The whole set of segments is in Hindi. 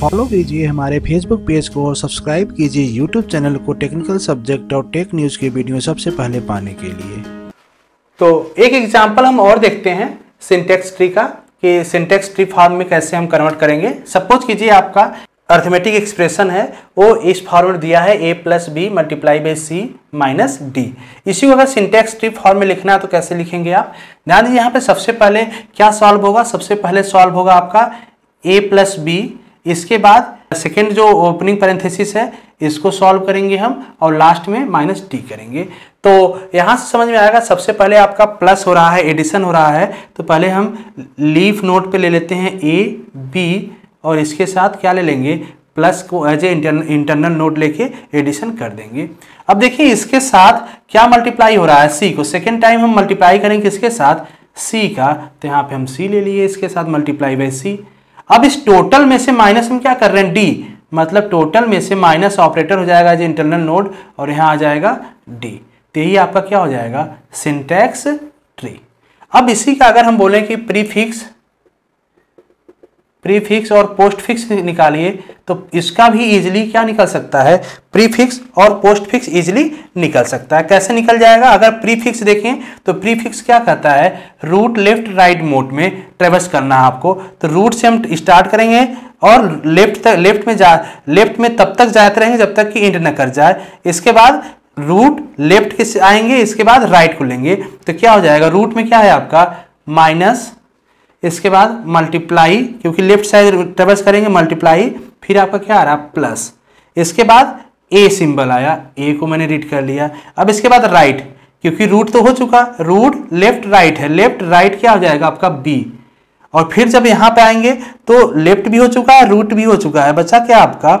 फॉलो कीजिए हमारे फेसबुक पेज को और सब्सक्राइब कीजिए यूट्यूब चैनल को टेक्निकल सब्जेक्ट और टेक न्यूज़ की वीडियो सबसे पहले पाने के लिए। तो एक एग्जांपल हम और देखते हैं सिंटेक्स ट्री का कि सिंटेक्स ट्री फॉर्म में कैसे हम कन्वर्ट करेंगे। सपोज कीजिए आपका अर्थमेटिक एक्सप्रेशन है वो इस फॉर्म में दिया है A plus B multiply by C minus D. इसी को अगर सिंटेक्स ट्री फॉर्म में लिखना है तो कैसे लिखेंगे आप? ध्यान दीजिए यहाँ पे सबसे पहले क्या सॉल्व होगा, सबसे पहले सॉल्व होगा आपका ए प्लस बी, इसके बाद सेकेंड जो ओपनिंग पैरेंथेसिस है इसको सॉल्व करेंगे हम और लास्ट में माइनस डी करेंगे। तो यहाँ से समझ में आएगा सबसे पहले आपका प्लस हो रहा है, एडिशन हो रहा है, तो पहले हम लीफ नोट पे ले लेते हैं ए बी और इसके साथ क्या ले लेंगे प्लस को एज ए इंटरनल नोट लेके एडिशन कर देंगे। अब देखिए इसके साथ क्या मल्टीप्लाई हो रहा है, सी को सेकेंड टाइम हम मल्टीप्लाई करेंगे इसके साथ सी का, तो यहाँ पे हम सी ले लिए, इसके साथ मल्टीप्लाई बाई सी। अब इस टोटल में से माइनस हम क्या कर रहे हैं डी, मतलब टोटल में से माइनस ऑपरेटर हो जाएगा जो इंटरनल नोड और यहाँ आ जाएगा डी। तो यही आपका क्या हो जाएगा सिंटैक्स ट्री। अब इसी का अगर हम बोलें कि प्रीफिक्स और पोस्टफिक्स निकालिए तो इसका भी इजीली क्या निकल सकता है, प्रीफिक्स और पोस्टफिक्स इजीली निकल सकता है। कैसे निकल जाएगा? अगर प्रीफिक्स देखें तो प्रीफिक्स क्या कहता है रूट लेफ्ट राइट मोड में ट्रेवर्स करना है आपको, तो रूट से हम स्टार्ट करेंगे और लेफ्ट में तब तक जाते रहेंगे जब तक कि एंड न कर जाए। इसके बाद रूट लेफ्ट के आएंगे, इसके बाद राइट को लेंगे, तो क्या हो जाएगा रूट में क्या है आपका माइनस, इसके बाद मल्टीप्लाई क्योंकि लेफ्ट साइड ट्रेवर्स करेंगे मल्टीप्लाई, फिर आपका क्या आ रहा प्लस, इसके बाद ए सिंबल आया, ए को मैंने रीड कर लिया। अब इसके बाद राइट क्योंकि रूट तो हो चुका, रूट लेफ्ट राइट है, लेफ्ट राइट क्या हो जाएगा आपका बी, और फिर जब यहाँ पे आएंगे तो लेफ्ट भी हो चुका है रूट भी हो चुका है, बचा क्या आपका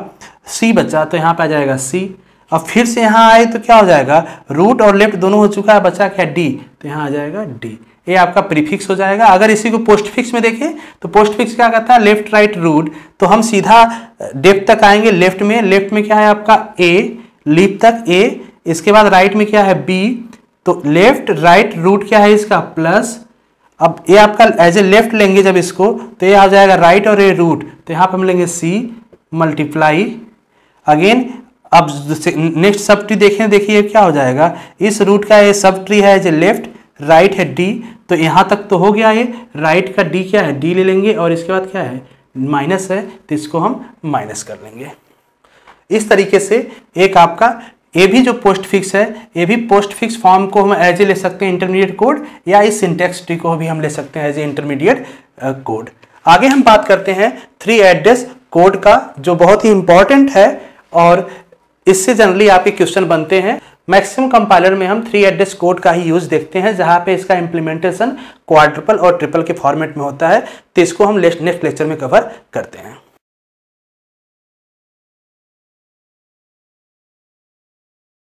सी बचा, तो यहाँ पे आ जाएगा सी। अब फिर से यहाँ आए तो क्या हो जाएगा रूट और लेफ्ट दोनों हो चुका है, बचा क्या डी, तो यहाँ आ जाएगा डी। ये आपका प्रीफिक्स हो जाएगा। अगर इसी को पोस्टफिक्स में देखें तो पोस्टफिक्स क्या कहता है लेफ्ट राइट रूट, तो हम सीधा डेप्थ तक आएंगे लेफ्ट में क्या है आपका ए, लीफ तक ए, इसके बाद राइट में क्या है बी, तो लेफ्ट राइट रूट क्या है इसका प्लस। अब ये आपका एज ए लेफ्ट लेंगे जब इसको तो ये आ जाएगा राइट और ए रूट, तो यहाँ पर हम लेंगे सी मल्टीप्लाई अगेन। अब नेक्स्ट सब ट्री देखिए क्या हो जाएगा, इस रूट का ये सब ट्री है एज ए लेफ्ट राइट है डी, तो यहाँ तक तो हो गया ये, राइट का डी क्या है डी ले लेंगे और इसके बाद क्या है माइनस है तो इसको हम माइनस कर लेंगे। इस तरीके से एक आपका ये भी जो पोस्ट फिक्स है ये भी पोस्ट फिक्स फॉर्म को हम एज ए ले सकते हैं इंटरमीडिएट कोड, या इस सिंटैक्स ट्री को भी हम ले सकते हैं एज ए इंटरमीडिएट कोड। आगे हम बात करते हैं 3 एड्रेस कोड का जो बहुत ही इंपॉर्टेंट है और इससे जनरली आपके क्वेश्चन बनते हैं। मैक्सिमम कंपाइलर में हम 3 एड्रेस कोड का ही यूज देखते हैं जहां पे इसका इंप्लीमेंटेशन क्वाड्रपल और ट्रिपल के फॉर्मेट में होता है, तो इसको हम नेक्स्ट लेक्चर में कवर करते हैं।